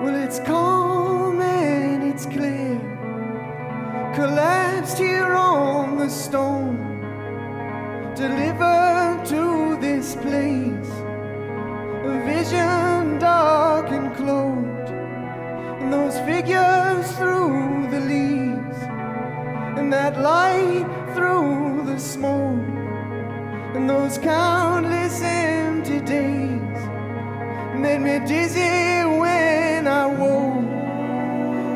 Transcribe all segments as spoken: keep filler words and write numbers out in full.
Well, it's calm and it's clear, collapsed here on the stone, delivered to this place, a vision dark and clothed, and those figures through the leaves, and that light through the smoke, and those countless empty days made me dizzy when I woke,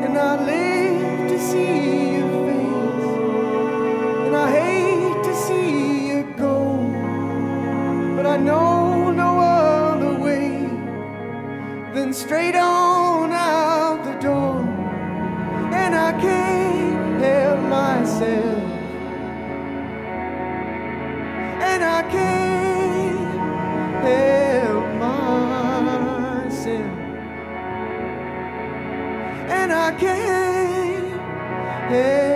and I live to see your face, and I hate to see you go, but I know no other way than straight on out the door, and I can't help myself, and I can't help myself. And I can't. Hey.